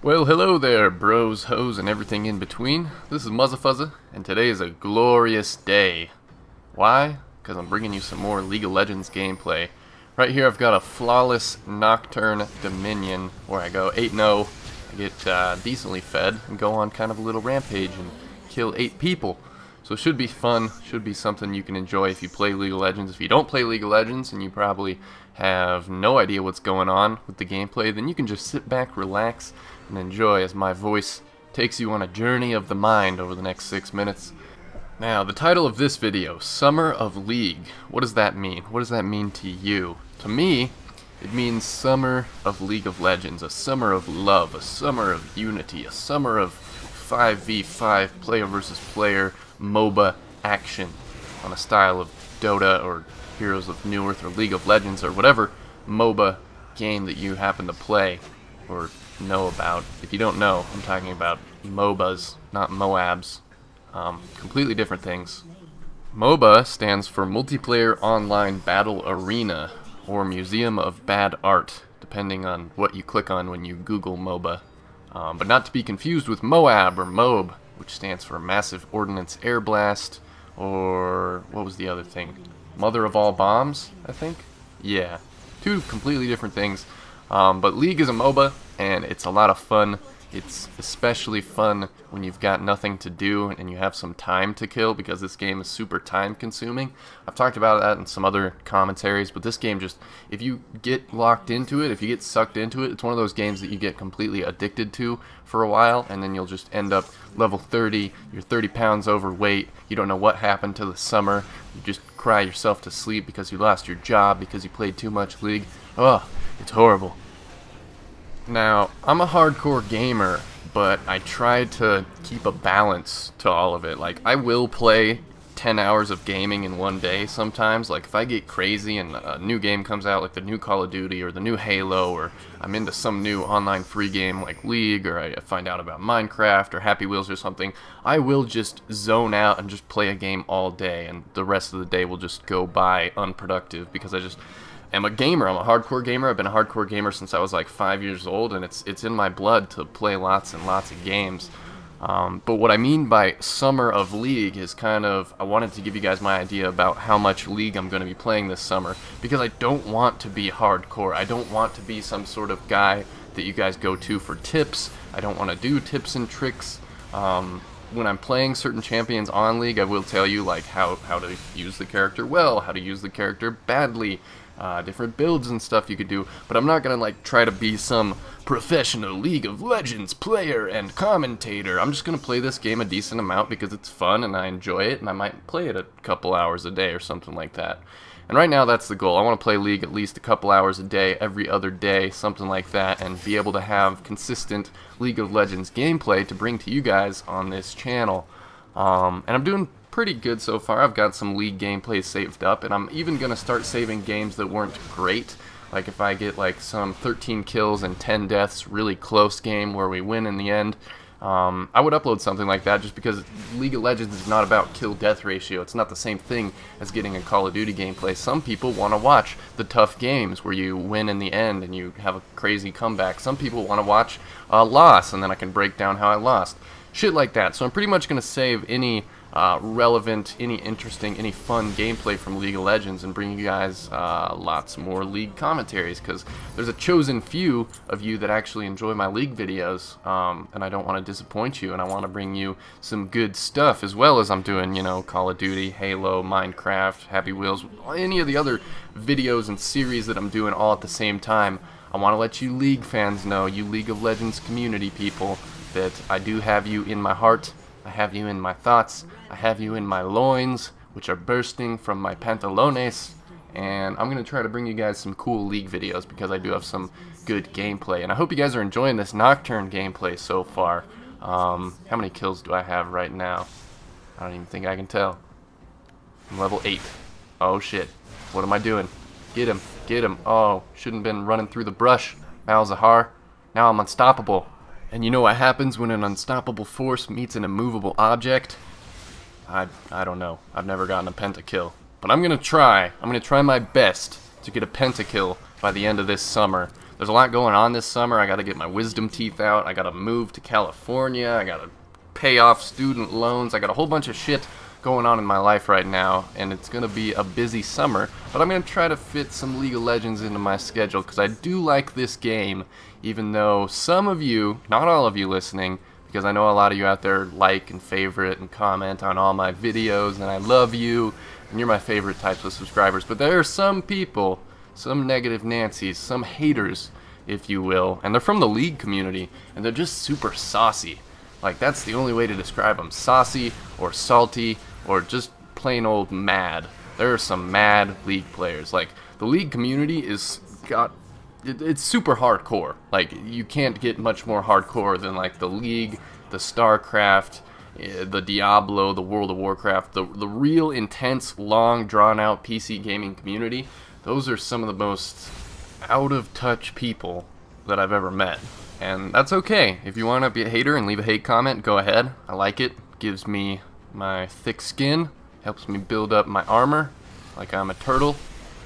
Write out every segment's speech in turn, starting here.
Well, hello there, bros, hoes, and everything in between. This is Muzzafuzza, and today is a glorious day. Why? Because I'm bringing you some more League of Legends gameplay. Right here I've got a flawless Nocturne Dominion, where I go 8-0, I get decently fed, and go on kind of a little rampage and kill 8 people. So it should be fun, should be something you can enjoy if you play League of Legends. If you don't play League of Legends, and you probably have no idea what's going on with the gameplay, then you can just sit back, relax, and enjoy as my voice takes you on a journey of the mind over the next 6 minutes. Now, the title of this video, Summer of League. What does that mean? What does that mean to you? To me, it means Summer of League of Legends, a summer of love, a summer of unity, a summer of 5v5 player versus player MOBA action on a style of Dota or Heroes of New Earth or League of Legends or whatever MOBA game that you happen to play or know about. If you don't know, I'm talking about MOBAs, not MOABs. Completely different things. MOBA stands for Multiplayer Online Battle Arena, or Museum of Bad Art, depending on what you click on when you Google MOBA. But not to be confused with MOAB or MOAB, which stands for Massive Ordnance Air Blast, or what was the other thing? Mother of All Bombs, I think? Yeah. Two completely different things. But League is a MOBA, and it's a lot of fun. It's especially fun when you've got nothing to do and you have some time to kill, because this game is super time consuming. I've talked about that in some other commentaries, but this game just, if you get locked into it, if you get sucked into it, it's one of those games that you get completely addicted to for a while, and then you'll just end up level 30, you're 30 pounds overweight, you don't know what happened to the summer, you just cry yourself to sleep because you lost your job because you played too much League. Ugh, it's horrible. Now, I'm a hardcore gamer, but I try to keep a balance to all of it. Like, I will play 10 hours of gaming in one day sometimes. Like, if I get crazy and a new game comes out, like the new Call of Duty or the new Halo, or I'm into some new online free game like League, or I find out about Minecraft or Happy Wheels or something, I will just zone out and just play a game all day, and the rest of the day will just go by unproductive because I just... I'm a gamer. I'm a hardcore gamer. I've been a hardcore gamer since I was like 5 years old, and it's in my blood to play lots and lots of games. But what I mean by Summer of League is kind of, I wanted to give you guys my idea about how much League I'm going to be playing this summer, because I don't want to be hardcore. I don't want to be some sort of guy that you guys go to for tips. I don't want to do tips and tricks. When I'm playing certain champions on League, I will tell you like how to use the character well, how to use the character badly, different builds and stuff you could do, but I'm not gonna like try to be some professional League of Legends player and commentator. I'm just gonna play this game a decent amount because it's fun and I enjoy it, and I might play it a couple hours a day or something like that. And right now that's the goal. I want to play League at least a couple hours a day, every other day, something like that, and be able to have consistent League of Legends gameplay to bring to you guys on this channel. And I'm doing pretty good so far. I've got some League gameplay saved up, and I'm even going to start saving games that weren't great. Like if I get like some 13 kills and 10 deaths, really close game where we win in the end, I would upload something like that, just because League of Legends is not about kill-death ratio. It's not the same thing as getting a Call of Duty gameplay. Some people want to watch the tough games where you win in the end and you have a crazy comeback. Some people want to watch a loss, and then I can break down how I lost. Shit like that. So I'm pretty much going to save any relevant, any interesting, any fun gameplay from League of Legends and bring you guys lots more League commentaries, because there's a chosen few of you that actually enjoy my League videos, and I don't want to disappoint you, and I want to bring you some good stuff, as well as I'm doing, you know, Call of Duty, Halo, Minecraft, Happy Wheels, any of the other videos and series that I'm doing all at the same time. I want to let you League fans know, you League of Legends community people, that I do have you in my heart. I have you in my thoughts, I have you in my loins, which are bursting from my pantalones, and I'm going to try to bring you guys some cool League videos because I do have some good gameplay, and I hope you guys are enjoying this Nocturne gameplay so far. How many kills do I have right now? I don't even think I can tell. I'm level 8. Oh shit, what am I doing? Get him, get him. Oh, shouldn't have been running through the brush. Malzahar, now I'm unstoppable. And you know what happens when an unstoppable force meets an immovable object? I don't know. I've never gotten a pentakill. But I'm gonna try. I'm gonna try my best to get a pentakill by the end of this summer. There's a lot going on this summer. I got to get my wisdom teeth out. I got to move to California. I got to pay off student loans. I got a whole bunch of shit going on in my life right now, and it's going to be a busy summer, but I'm going to try to fit some League of Legends into my schedule because I do like this game, even though some of you, not all of you listening, because I know a lot of you out there like and favorite and comment on all my videos, and I love you, and you're my favorite types of subscribers, but there are some people, some negative Nancy's, some haters, if you will, and they're from the League community, and they're just super saucy. Like, that's the only way to describe them. Saucy, or salty, or just plain old mad. There are some mad League players. Like, the League community is it's super hardcore. Like, you can't get much more hardcore than, like, the League, the StarCraft, the Diablo, the World of Warcraft, the real intense, long, drawn-out PC gaming community. Those are some of the most out-of-touch people that I've ever met. And that's okay. If you want to be a hater and leave a hate comment, go ahead. I like it. Gives me my thick skin. Helps me build up my armor. Like I'm a turtle.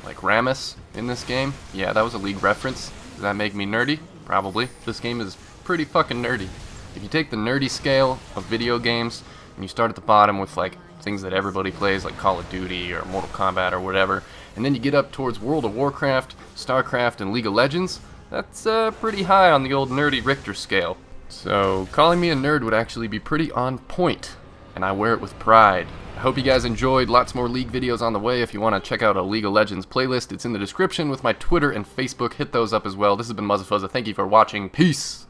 Like Rammus in this game. Yeah, that was a League reference. Does that make me nerdy? Probably. This game is pretty fucking nerdy. If you take the nerdy scale of video games and you start at the bottom with like things that everybody plays like Call of Duty or Mortal Kombat or whatever, and then you get up towards World of Warcraft, StarCraft, and League of Legends, that's pretty high on the old nerdy Richter scale. So calling me a nerd would actually be pretty on point, and I wear it with pride. I hope you guys enjoyed. Lots more League videos on the way. If you want to check out a League of Legends playlist, it's in the description with my Twitter and Facebook. Hit those up as well. This has been Muzzafuzza. Thank you for watching. Peace!